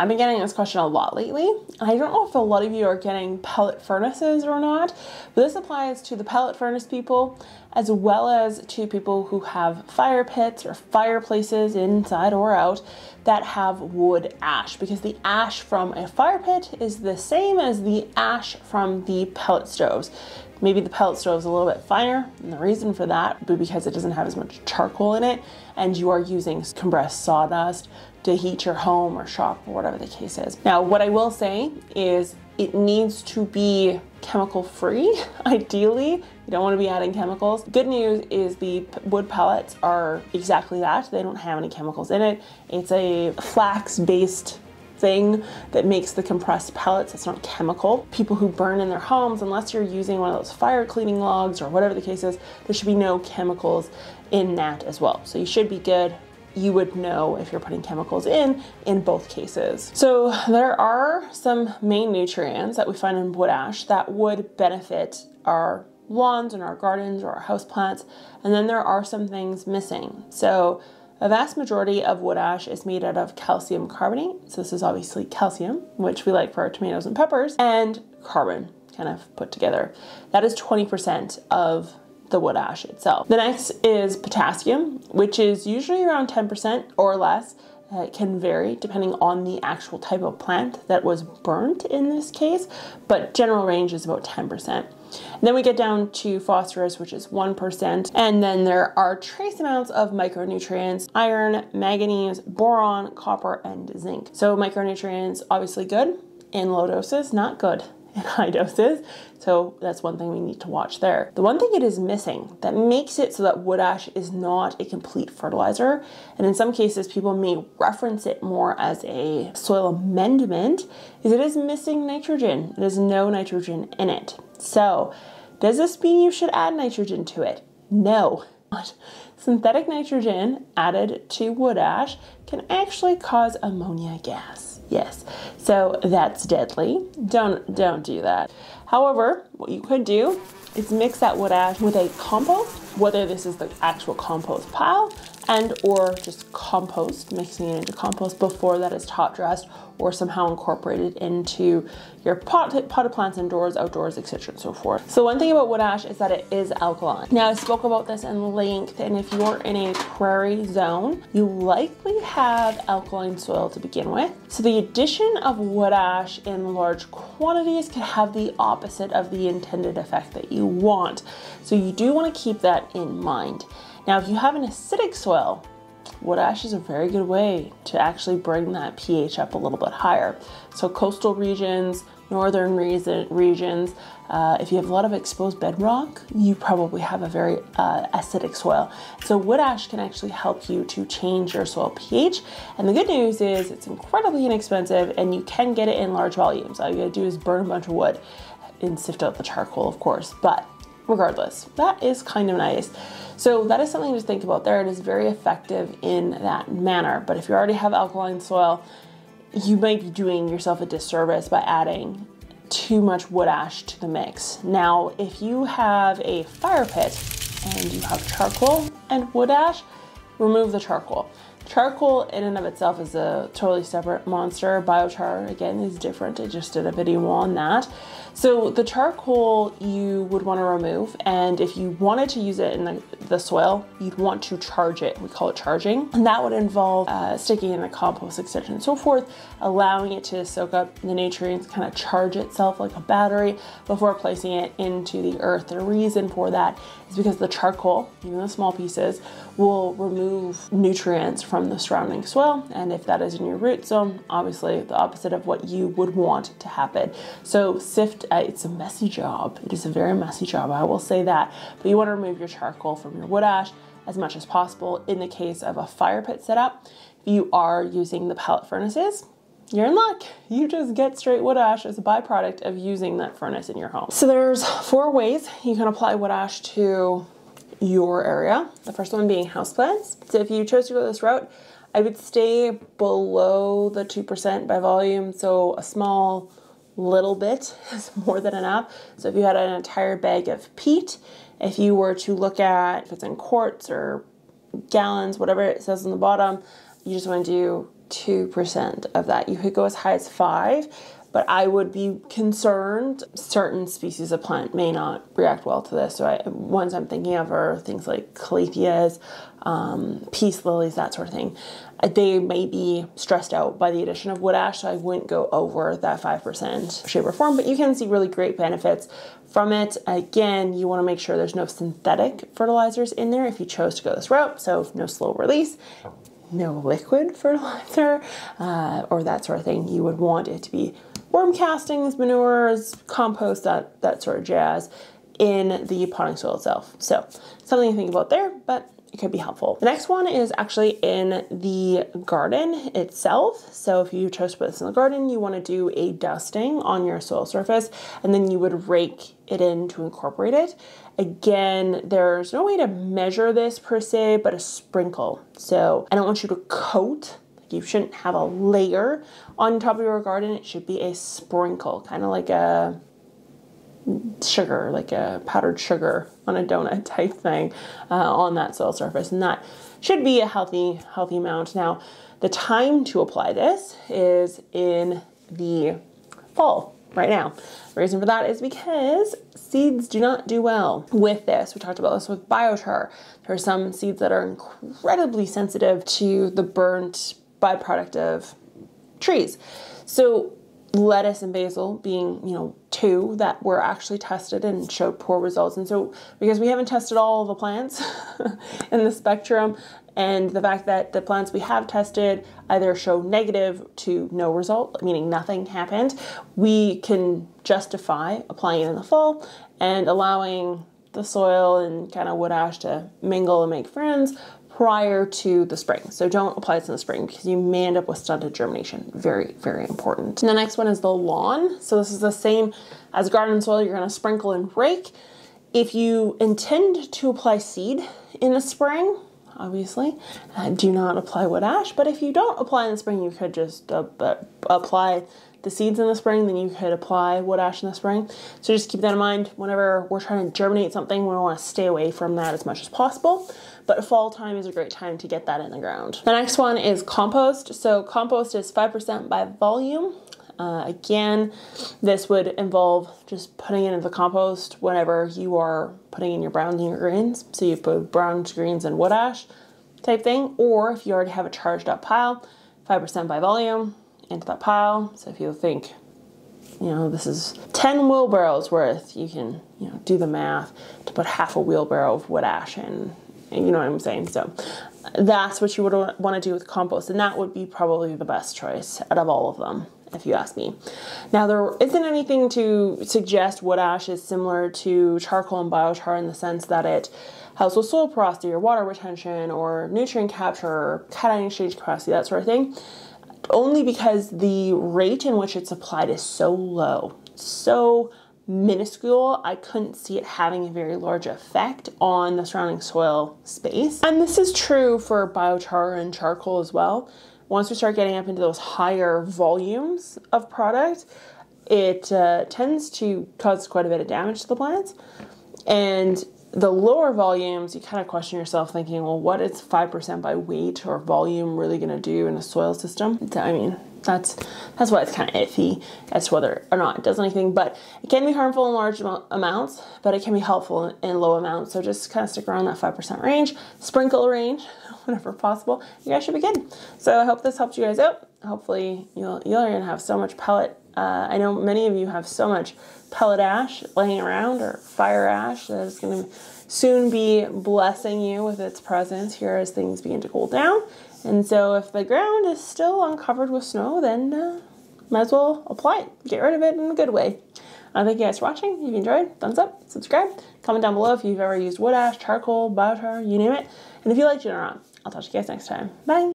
I've been getting this question a lot lately. I don't know if a lot of you are getting pellet furnaces or not, but this applies to the pellet furnace people as well as to people who have fire pits or fireplaces inside or out that have wood ash, because the ash from a fire pit is the same as the ash from the pellet stoves. Maybe the pellet stove is a little bit finer, and the reason for that would be because it doesn't have as much charcoal in it, and you are using compressed sawdust to heat your home or shop or whatever the case is. Now, what I will say is it needs to be chemical free, ideally. You don't want to be adding chemicals. Good news is the wood pellets are exactly that. They don't have any chemicals in it. It's a flax-based thing that makes the compressed pellets. It's not chemical. People who burn in their homes, unless you're using one of those fire cleaning logs or whatever the case is, there should be no chemicals in that as well. So you should be good. You would know if you're putting chemicals in both cases. So there are some main nutrients that we find in wood ash that would benefit our lawns and our gardens or our house plants. And then there are some things missing. So a vast majority of wood ash is made out of calcium carbonate. So this is obviously calcium, which we like for our tomatoes and peppers, and carbon kind of put together. That is 20% of the wood ash itself. The next is potassium, which is usually around 10% or less. It can vary depending on the actual type of plant that was burnt in this case, but general range is about 10%. And then we get down to phosphorus, which is 1%. And then there are trace amounts of micronutrients: iron, manganese, boron, copper, and zinc. So micronutrients, obviously good in low doses, not good in high doses. So that's one thing we need to watch there. The one thing it is missing that makes it so that wood ash is not a complete fertilizer, and in some cases people may reference it more as a soil amendment, is it is missing nitrogen. There's no nitrogen in it. So does this mean you should add nitrogen to it? No. Synthetic nitrogen added to wood ash can actually cause ammonia gas. Yes, so that's deadly. Don't do that. However, what you could do is mix that wood ash with a compost, whether this is the actual compost pile and or just compost, mixing it into compost before that is top dressed or somehow incorporated into your potted plants indoors, outdoors, etc. and so forth. So one thing about wood ash is that it is alkaline. Now, I spoke about this in length, and if you're in a prairie zone, you likely have alkaline soil to begin with. So the addition of wood ash in large quantities could have the opposite of the intended effect that you want. So you do want to keep that in mind. Now, if you have an acidic soil, wood ash is a very good way to actually bring that pH up a little bit higher. So coastal regions, northern regions, if you have a lot of exposed bedrock, you probably have a very acidic soil. So wood ash can actually help you to change your soil pH. And the good news is it's incredibly inexpensive and you can get it in large volumes. All you gotta do is burn a bunch of wood and sift out the charcoal, of course, but regardless, that is kind of nice. So that is something to think about there. It is very effective in that manner. But if you already have alkaline soil, you might be doing yourself a disservice by adding too much wood ash to the mix. Now, if you have a fire pit and you have charcoal and wood ash, remove the charcoal. Charcoal in and of itself is a totally separate monster. Biochar, again, is different. I just did a video on that. So the charcoal you would want to remove, and if you wanted to use it in the soil, you'd want to charge it. We call it charging. And that would involve sticking in the compost, etc. and so forth, allowing it to soak up the nutrients, kind of charge itself like a battery before placing it into the earth. The reason for that is because the charcoal, even the small pieces, will remove nutrients from the surrounding soil, and if that is in your root zone, obviously the opposite of what you would want to happen. So sift, it's a messy job. It is a very messy job, I will say that, but you want to remove your charcoal from your wood ash as much as possible. In the case of a fire pit setup, if you are using the pellet furnaces, you're in luck. You just get straight wood ash as a byproduct of using that furnace in your home. So there's 4 ways you can apply wood ash to your area. The first one being houseplants. So if you chose to go this route, I would stay below the 2% by volume. So a small little bit is more than enough. So if you had an entire bag of peat, if you were to look at if it's in quarts or gallons, whatever it says on the bottom, you just want to do 2% of that. You could go as high as 5%, but I would be concerned. Certain species of plant may not react well to this. So ones I'm thinking of are things like calatheas, peace lilies, that sort of thing. They may be stressed out by the addition of wood ash, so I wouldn't go over that 5% shape or form, but you can see really great benefits from it. Again, you want to make sure there's no synthetic fertilizers in there if you chose to go this route, so no slow release, no liquid fertilizer, or that sort of thing. You would want it to be worm castings, manures, compost, that sort of jazz in the potting soil itself. So something to think about there, but it could be helpful. The next one is actually in the garden itself. So if you chose to put this in the garden, you want to do a dusting on your soil surface, and then you would rake it in to incorporate it. Again, there's no way to measure this per se, but a sprinkle. So I don't want you to coat. You shouldn't have a layer on top of your garden. It should be a sprinkle, kind of like a sugar, like a powdered sugar on a donut type thing, on that soil surface. And that should be a healthy amount. Now, the time to apply this is in the fall right now. The reason for that is because seeds do not do well with this. We talked about this with biochar. There are some seeds that are incredibly sensitive to the burnt byproduct of trees. So lettuce and basil being, two that were actually tested and showed poor results. And so because we haven't tested all the plants in the spectrum, and the fact that the plants we have tested either show negative to no result, meaning nothing happened, we can justify applying it in the fall and allowing the soil and kind of wood ash to mingle and make friends prior to the spring. So don't apply this in the spring because you may end up with stunted germination. Very, very important. And the next one is the lawn. So this is the same as garden soil. You're going to sprinkle and rake. If you intend to apply seed in the spring, obviously, do not apply wood ash. But if you don't apply in the spring, you could just apply the seeds in the spring, then you could apply wood ash in the spring. So just keep that in mind. Whenever we're trying to germinate something, we want to stay away from that as much as possible. But fall time is a great time to get that in the ground. The next one is compost. So compost is 5% by volume. Again, this would involve just putting it into the compost whenever you are putting in your browns and your greens. So you put browns, greens, and wood ash type thing. Or if you already have a charged up pile, 5% by volume into that pile. So if you think, this is 10 wheelbarrows worth, you can, do the math to put half a wheelbarrow of wood ash in. You know what I'm saying? So that's what you would want to do with compost. And that would be probably the best choice out of all of them, if you ask me. Now, there isn't anything to suggest wood ash is similar to charcoal and biochar in the sense that it helps with soil porosity or water retention or nutrient capture or cation exchange capacity, that sort of thing. Only because the rate in which it's applied is so low, so minuscule, I couldn't see it having a very large effect on the surrounding soil space. And this is true for biochar and charcoal as well. Once we start getting up into those higher volumes of product, it tends to cause quite a bit of damage to the plants. And the lower volumes, you kind of question yourself thinking, well, what is 5% by weight or volume really going to do in a soil system? I mean, that's why it's kind of iffy as to whether or not it does anything, but it can be harmful in large amounts, but it can be helpful in low amounts. So just kind of stick around that 5% range, sprinkle range, whenever possible. You guys should be good. So I hope this helped you guys out. Hopefully you're going to have so much pellet. I know many of you have so much pellet ash laying around, or fire ash, that is going to soon be blessing you with its presence here as things begin to cool down. And so if the ground is still uncovered with snow, then might as well apply it. Get rid of it in a good way. Thank you guys for watching. If you enjoyed, thumbs up, subscribe, comment down below if you've ever used wood ash, charcoal, biochar, you name it, and if you liked it or not. I'll talk to you guys next time. Bye!